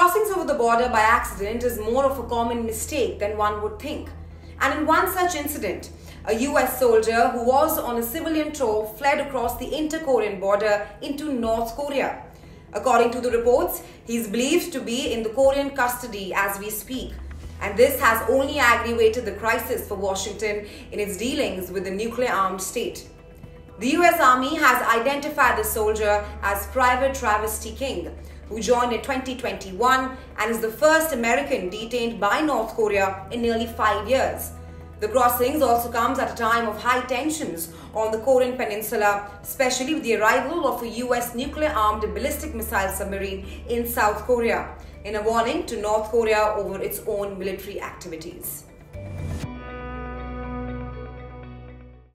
Crossing over the border by accident is more of a common mistake than one would think. And in one such incident, a US soldier who was on a civilian tour fled across the inter-Korean border into North Korea. According to the reports, he is believed to be in the Korean custody as we speak. And this has only aggravated the crisis for Washington in its dealings with the nuclear-armed state. The US Army has identified the soldier as Private Travis T. King, who joined in 2021 and is the first American detained by North Korea in nearly 5 years. The crossings also comes at a time of high tensions on the Korean peninsula, especially with the arrival of a US nuclear-armed ballistic missile submarine in South Korea, in a warning to North Korea over its own military activities.